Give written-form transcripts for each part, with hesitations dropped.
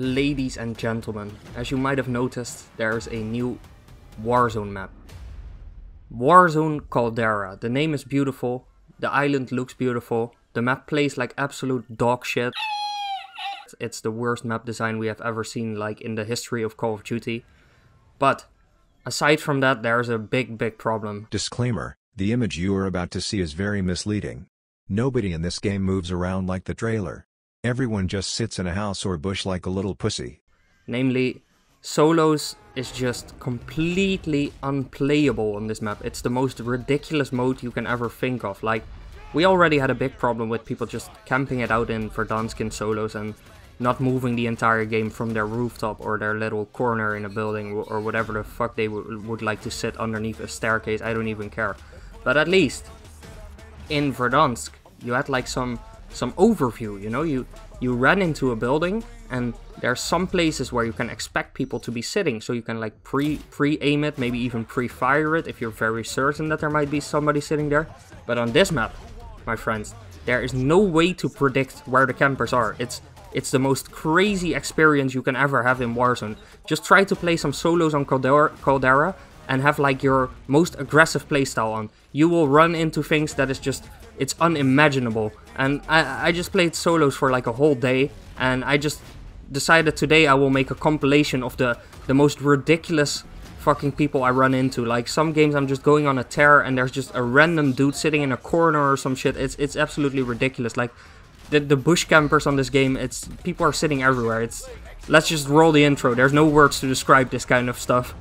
Ladies and gentlemen, as you might have noticed, there is a new Warzone map. Warzone Caldera. The name is beautiful, the island looks beautiful, the map plays like absolute dog shit. It's the worst map design we have ever seen, like, in the history of Call of Duty. But aside from that, there's a big problem. Disclaimer, the image you are about to see is very misleading. Nobody in this game moves around like the trailer. Everyone just sits in a house or bush like a little pussy. Namely, solos is just completely unplayable on this map. It's the most ridiculous mode you can ever think of. Like, we already had a big problem with people just camping it out in Verdansk in solos and not moving the entire game from their rooftop or their little corner in a building or whatever the fuck they would like to sit underneath a staircase. I don't even care. But at least in Verdansk, you had like some overview, you know, you ran into a building and there's some places where you can expect people to be sitting, so you can like pre-aim it, maybe even pre-fire it if you're very certain that there might be somebody sitting there. But on this map, my friends, there is no way to predict where the campers are. It's the most crazy experience you can ever have in Warzone. Just try to play some solos on Caldera and have like your most aggressive playstyle on. You will run into things that is just, it's unimaginable. And I just played solos for like a whole day, and I just decided today I will make a compilation of the most ridiculous fucking people I run into. Like, some games I'm just going on a tear and there's just a random dude sitting in a corner or some shit. It's absolutely ridiculous. Like, the bush campers on this game, people are sitting everywhere. Let's just roll the intro. There's no words to describe this kind of stuff.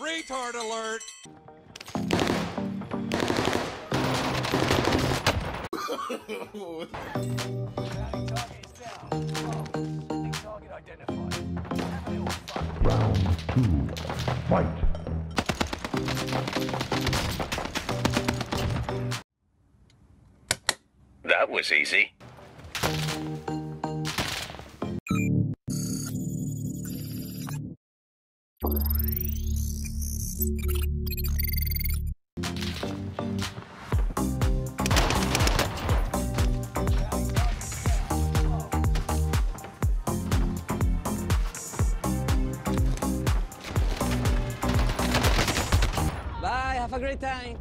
Retard alert! Round 2, fight. That was easy. Have a great time.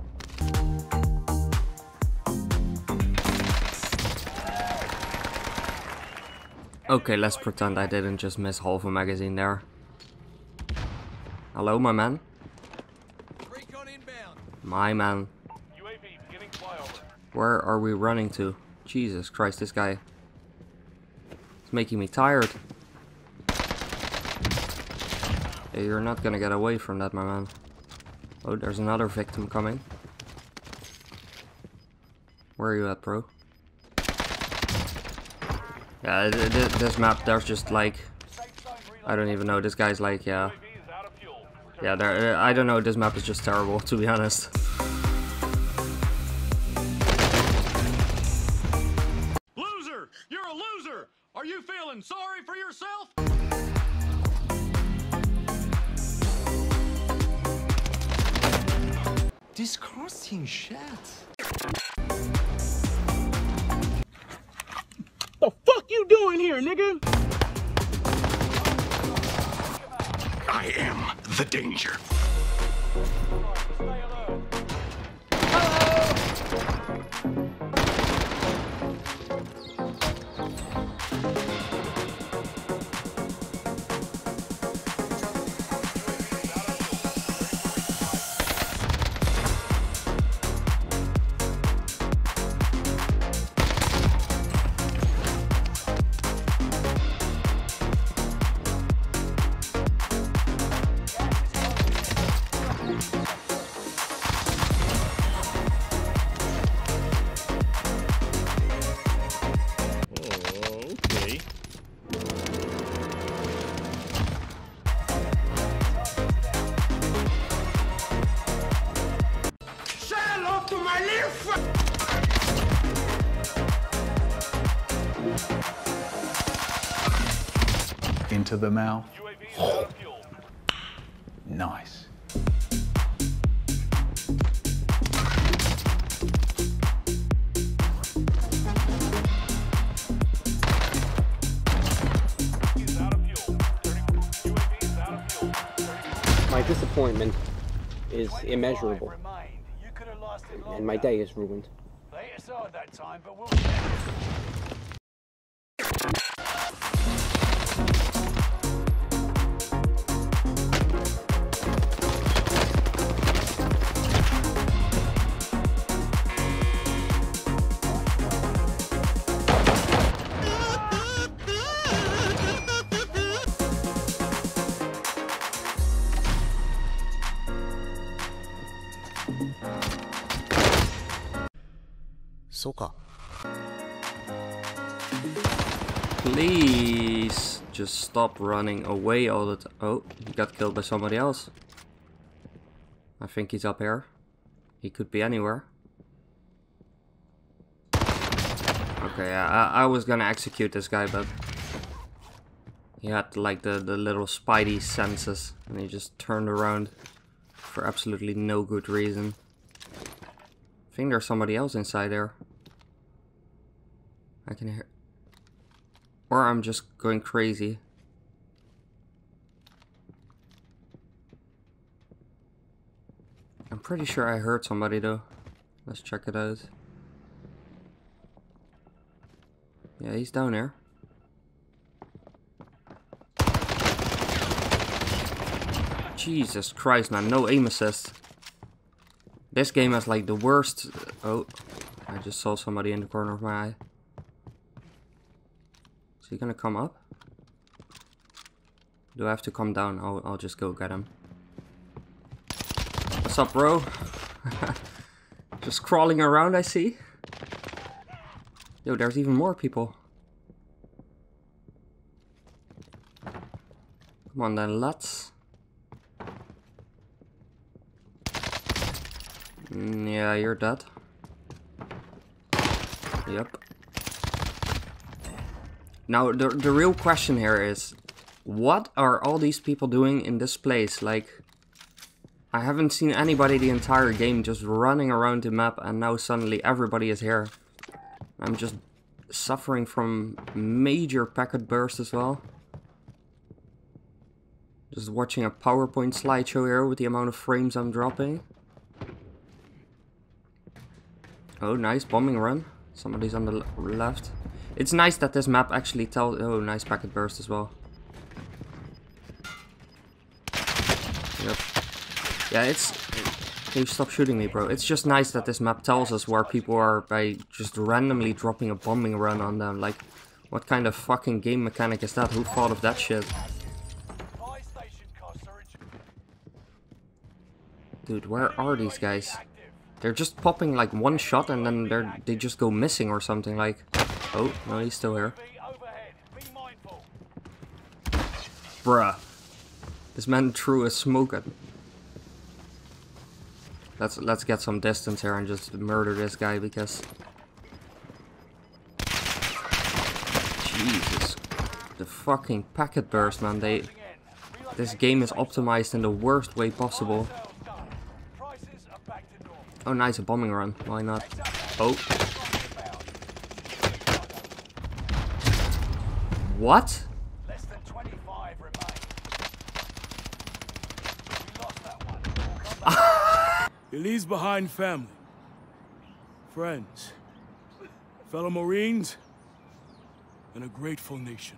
Okay, let's pretend I didn't just miss half a magazine there. Hello, my man. My man. Where are we running to? Jesus Christ, this guy. It's making me tired. Hey, you're not gonna get away from that, my man. Oh, there's another victim coming. Where are you at, bro? Yeah, this map, there's just like, I don't even know. This guy's like, yeah. There, I don't know. This map is just terrible, to be honest. Loser, you're a loser. Are you feeling sorry for yourself? Disgusting shit. The fuck you doing here, nigga? I am the danger. into the mouth. Oh. Nice. My disappointment is immeasurable, and my day is ruined. Please just stop running away all the time. Oh, he got killed by somebody else. I think he's up here. He could be anywhere. Okay, yeah, I was gonna execute this guy, but he had like the little spidey senses and he just turned around for absolutely no good reason. I think there's somebody else inside there. I can hear, or I'm just going crazy. I'm pretty sure I heard somebody though. Let's check it out. Yeah, he's down there. Jesus Christ, man, no aim assist. This game has like the worst. Oh, I just saw somebody in the corner of my eye. Is he gonna come up? Do I have to come down? I'll just go get him. What's up, bro? Just crawling around, I see. Yo, there's even more people. Come on then, lads. Yeah, you're dead. Yep. Now, the real question here is, what are all these people doing in this place? Like, I haven't seen anybody the entire game just running around the map, and now suddenly everybody is here. I'm just suffering from major packet bursts as well. Just watching a PowerPoint slideshow here with the amount of frames I'm dropping. Oh, nice bombing run. Somebody's on the left. It's nice that this map actually tells... Oh, nice packet burst as well. Yep. Yeah, it's... Can you stop shooting me, bro? It's just nice that this map tells us where people are by just randomly dropping a bombing run on them. Like, what kind of fucking game mechanic is that? Who thought of that shit? Dude, where are these guys? They're just popping like one shot and then they just go missing or something like... Oh, no, he's still here. Bruh. This man threw a smoke at me. Let's get some distance here and just murder this guy because... Jesus. The fucking packet burst, man. This game is optimized in the worst way possible. Oh, nice, a bombing run. Why not? Oh. What? Less than 25 remain. We lost that one. He leaves behind family, friends, fellow Marines, and a grateful nation.